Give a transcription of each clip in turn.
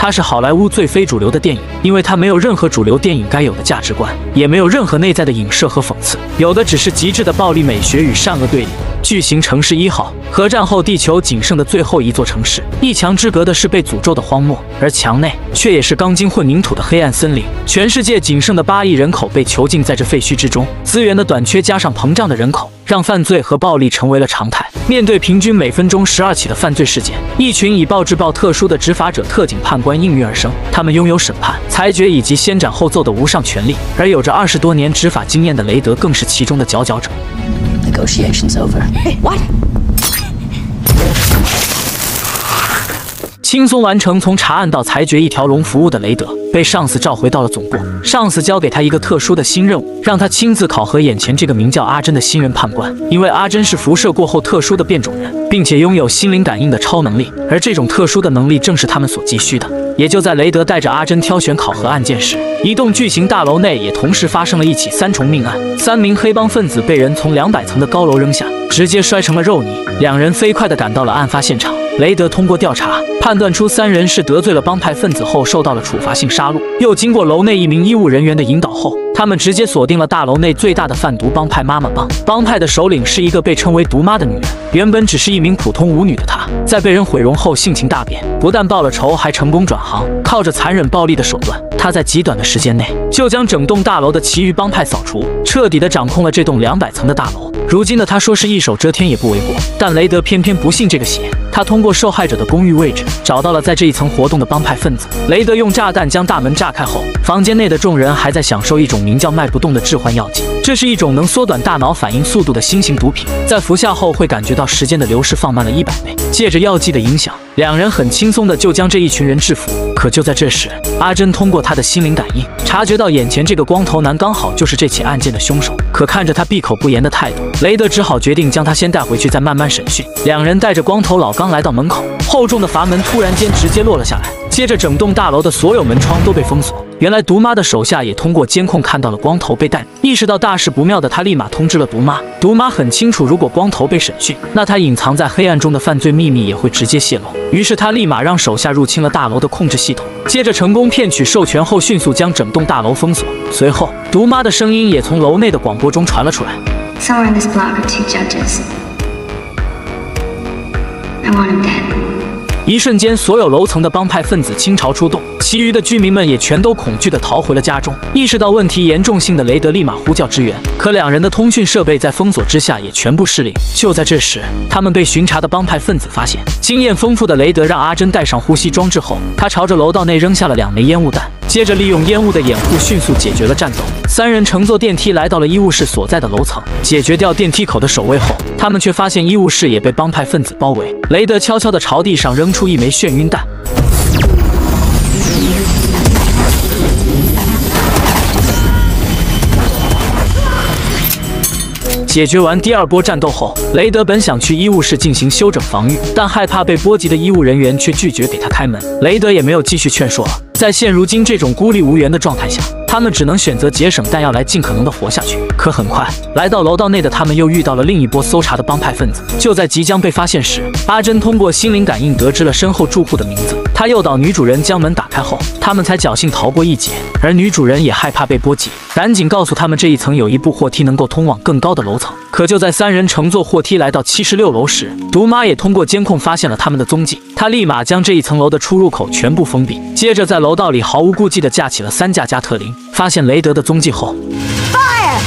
它是好莱坞最非主流的电影，因为它没有任何主流电影该有的价值观，也没有任何内在的影射和讽刺，有的只是极致的暴力美学与善恶对立。 巨型城市一号，核战后地球仅剩的最后一座城市，一墙之隔的是被诅咒的荒漠，而墙内却也是钢筋混凝土的黑暗森林。全世界仅剩的8亿人口被囚禁在这废墟之中，资源的短缺加上膨胀的人口，让犯罪和暴力成为了常态。面对平均每分钟12起的犯罪事件，一群以暴制暴特殊的执法者特警判官应运而生，他们拥有审判、裁决以及先斩后奏的无上权力，而有着20多年执法经验的雷德更是其中的佼佼者。 Negotiations over. Hey, what? 轻松完成从查案到裁决一条龙服务的雷德，被上司召回到了总部。上司交给他一个特殊的新任务，让他亲自考核眼前这个名叫阿珍的新人判官。因为阿珍是辐射过后特殊的变种人，并且拥有心灵感应的超能力，而这种特殊的能力正是他们所急需的。也就在雷德带着阿珍挑选考核案件时，一栋巨型大楼内也同时发生了一起3重命案。3名黑帮分子被人从200层的高楼扔下，直接摔成了肉泥。2人飞快地赶到了案发现场。 雷德通过调查判断出3人是得罪了帮派分子后受到了处罚性杀戮，又经过楼内1名医务人员的引导后，他们直接锁定了大楼内最大的贩毒帮派妈妈帮。帮派的首领是一个被称为毒妈的女人，原本只是一名普通舞女的她，在被人毁容后性情大变，不但报了仇，还成功转行，靠着残忍暴力的手段。 他在极短的时间内就将整栋大楼的其余帮派扫除，彻底的掌控了这栋200层的大楼。如今的他说是一手遮天也不为过，但雷德偏偏不信这个邪。他通过受害者的公寓位置找到了在这一层活动的帮派分子。雷德用炸弹将大门炸开后，房间内的众人还在享受一种名叫“脉不动”的致幻药剂，这是一种能缩短大脑反应速度的新型毒品，在服下后会感觉到时间的流逝放慢了100倍。借着药剂的影响，2人很轻松的就将这一群人制服。可就在这时，阿珍通过 他的心灵感应察觉到眼前这个光头男刚好就是这起案件的凶手，可看着他闭口不言的态度，雷德只好决定将他先带回去，再慢慢审讯。2人带着光头老刚来到门口，厚重的阀门突然间直接落了下来，接着整栋大楼的所有门窗都被封锁。 原来毒妈的手下也通过监控看到了光头被逮，意识到大事不妙的他立马通知了毒妈。毒妈很清楚，如果光头被审讯，那他隐藏在黑暗中的犯罪秘密也会直接泄露。于是他立马让手下入侵了大楼的控制系统，接着成功骗取授权后，迅速将整栋大楼封锁。随后，毒妈的声音也从楼内的广播中传了出来。Somewhere in this block are two judges. I want him dead. 一瞬间，所有楼层的帮派分子倾巢出动，其余的居民们也全都恐惧地逃回了家中。意识到问题严重性的雷德立马呼叫支援，可2人的通讯设备在封锁之下也全部失灵。就在这时，他们被巡查的帮派分子发现。经验丰富的雷德让阿珍戴上呼吸装置后，他朝着楼道内扔下了2枚烟雾弹，接着利用烟雾的掩护迅速解决了战斗。3人乘坐电梯来到了医务室所在的楼层，解决掉电梯口的守卫后，他们却发现医务室也被帮派分子包围。雷德悄悄地朝地上扔出 1枚眩晕弹，解决完第2波战斗后，雷德本想去医务室进行休整防御，但害怕被波及的医务人员却拒绝给他开门。雷德也没有继续劝说了。在现如今这种孤立无援的状态下， 他们只能选择节省弹药来尽可能的活下去。可很快，来到楼道内的他们又遇到了另一波搜查的帮派分子。就在即将被发现时，阿珍通过心灵感应得知了身后住户的名字。她诱导女主人将门打开后，他们才侥幸逃过一劫。而女主人也害怕被波及，赶紧告诉他们这一层有一部货梯能够通往更高的楼层。可就在3人乘坐货梯来到76楼时，毒妈也通过监控发现了他们的踪迹。她立马将这一层楼的出入口全部封闭，接着在楼道里毫无顾忌地架起了3架加特林。 发现雷德的踪迹后， Fire！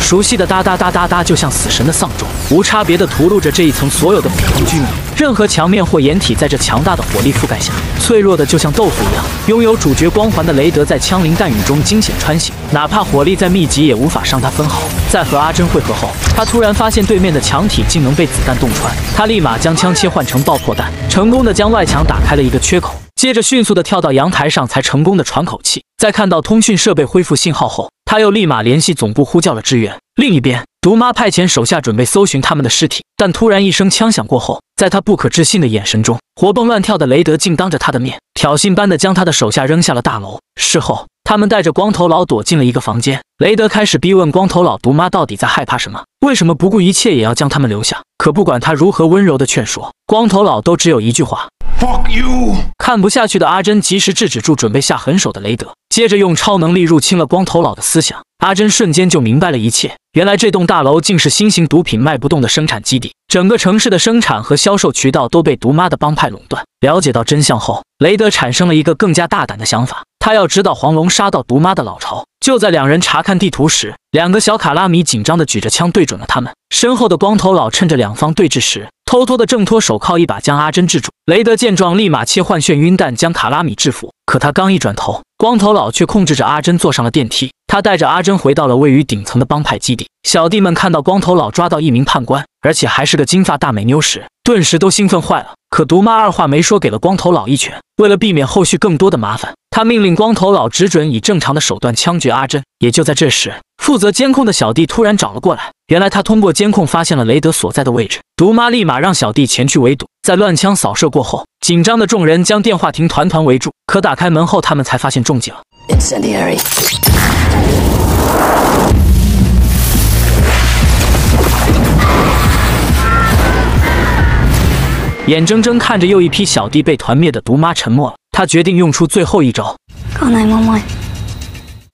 熟悉的哒哒哒哒哒，就像死神的丧钟，无差别的屠戮着这一层所有的普通居民。任何墙面或掩体，在这强大的火力覆盖下，脆弱的就像豆腐一样。拥有主角光环的雷德，在枪林弹雨中惊险穿行，哪怕火力再密集，也无法伤他分毫。 在和阿珍会合后，他突然发现对面的墙体竟能被子弹洞穿，他立马将枪切换成爆破弹，成功的将外墙打开了一个缺口，接着迅速的跳到阳台上，才成功的喘口气。在看到通讯设备恢复信号后，他又立马联系总部呼叫了支援。另一边，毒妈派遣手下准备搜寻他们的尸体，但突然一声枪响过后，在他不可置信的眼神中，活蹦乱跳的雷德竟当着他的面挑衅般的将他的手下扔下了大楼。事后，他们带着光头佬躲进了一个房间。雷德开始逼问光头老毒妈到底在害怕什么，为什么不顾一切也要将他们留下。可不管他如何温柔的劝说，光头佬都只有一句话 ：“Fuck you！” 看不下去的阿珍及时制止住准备下狠手的雷德，接着用超能力入侵了光头佬的思想。阿珍瞬间就明白了一切，原来这栋大楼竟是新型毒品卖不动的生产基地，整个城市的生产和销售渠道都被毒妈的帮派垄断。了解到真相后，雷德产生了一个更加大胆的想法，他要指导黄龙杀到毒妈的老巢。就在两人查看地图时，两个小卡拉米紧张地举着枪对准了他们，身后的光头佬趁着两方对峙时，偷偷地挣脱手铐，一把将阿珍制住。雷德见状，立马切换眩晕弹将卡拉米制服。可他刚一转头，光头佬却控制着阿珍坐上了电梯。他带着阿珍回到了位于顶层的帮派基地。小弟们看到光头佬抓到一名判官，而且还是个金发大美妞时，顿时都兴奋坏了。可毒妈二话没说，给了光头佬一拳。为了避免后续更多的麻烦，他命令光头佬只准以正常的手段枪决阿珍。也就在这时，负责监控的小弟突然找了过来。原来他通过监控发现了雷德所在的位置。毒妈立马让小弟前去围堵。在乱枪扫射过后，紧张的众人将电话亭团团围住。可打开门后，他们才发现中计了。Incendiary。眼睁睁看着又一批小弟被团灭的毒妈沉默了，他决定用出最后一招。Call 911。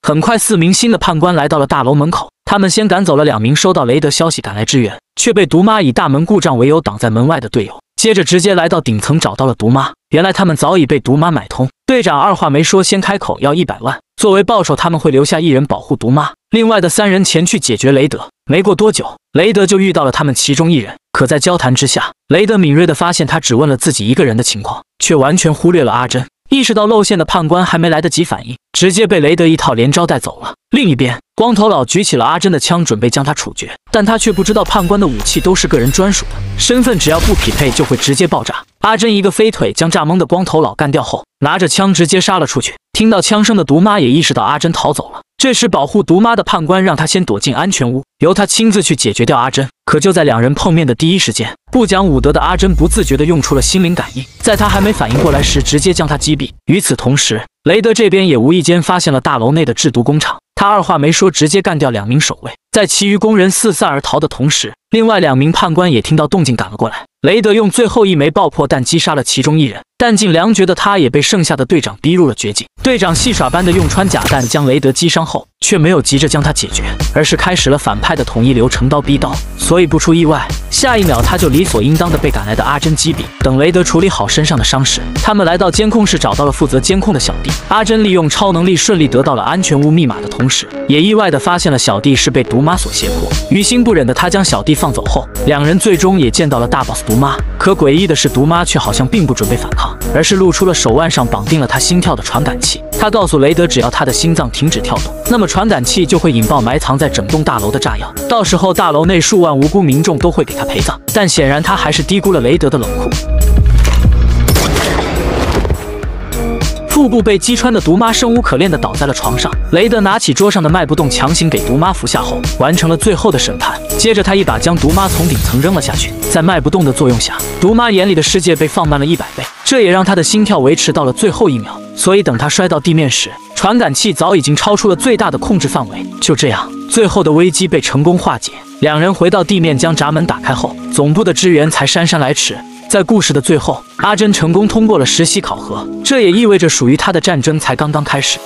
很快，4名新的判官来到了大楼门口，他们先赶走了2名收到雷德消息赶来支援，却被毒妈以大门故障为由挡在门外的队友。接着直接来到顶层找到了毒妈，原来他们早已被毒妈买通。队长二话没说，先开口要100万，作为报酬他们会留下1人保护毒妈，另外的3人前去解决雷德。没过多久，雷德就遇到了他们其中1人，可在交谈之下，雷德敏锐地发现他只问了自己1个人的情况，却完全忽略了阿珍。意识到露馅的判官还没来得及反应，直接被雷德一套连招带走了。另一边，光头佬举起了阿珍的枪，准备将她处决，但他却不知道判官的武器都是个人专属的，身份只要不匹配就会直接爆炸。阿珍一个飞腿将炸懵的光头佬干掉后，拿着枪直接杀了出去。听到枪声的毒妈也意识到阿珍逃走了，这时保护毒妈的判官让她先躲进安全屋，由她亲自去解决掉阿珍。可就在两人碰面的第一时间，不讲武德的阿珍不自觉地用出了心灵感应，在她还没反应过来时，直接将她击毙。与此同时，雷德这边也无意间发现了大楼内的制毒工厂。他二话没说，直接干掉2名守卫，在其余工人四散而逃的同时，另外2名判官也听到动静赶了过来。雷德用最后一枚爆破弹击杀了其中1人，弹尽粮绝的他也被剩下的队长逼入了绝境。队长戏耍般的用穿甲弹将雷德击伤后，却没有急着将他解决，而是开始了反派的统一流程刀逼刀。所以不出意外，下一秒他就理所应当的被赶来的阿珍击毙。等雷德处理好身上的伤势，他们来到监控室，找到了负责监控的小弟。阿珍利用超能力顺利得到了安全屋密码的同时，也意外的发现了小弟是被毒妈所胁迫。于心不忍的他将小弟放走后，两人最终也见到了大 boss 毒妈。可诡异的是，毒妈却好像并不准备反抗，而是露出了手腕上绑定了他心跳的传感器。他告诉雷德，只要他的心脏停止跳动，那么传感器就会引爆埋藏在整栋大楼的炸药，到时候大楼内数万无辜民众都会给他陪葬。但显然他还是低估了雷德的冷酷。腹部被击穿的毒妈生无可恋地倒在了床上，雷德拿起桌上的卖不动，强行给毒妈服下后，完成了最后的审判。接着他一把将毒妈从顶层扔了下去，在卖不动的作用下，毒妈眼里的世界被放慢了100倍，这也让他的心跳维持到了最后1秒。所以等他摔到地面时，传感器早已经超出了最大的控制范围。就这样，最后的危机被成功化解。两人回到地面，将闸门打开后，总部的支援才姗姗来迟。在故事的最后，阿珍成功通过了实习考核，这也意味着属于她的战争才刚刚开始。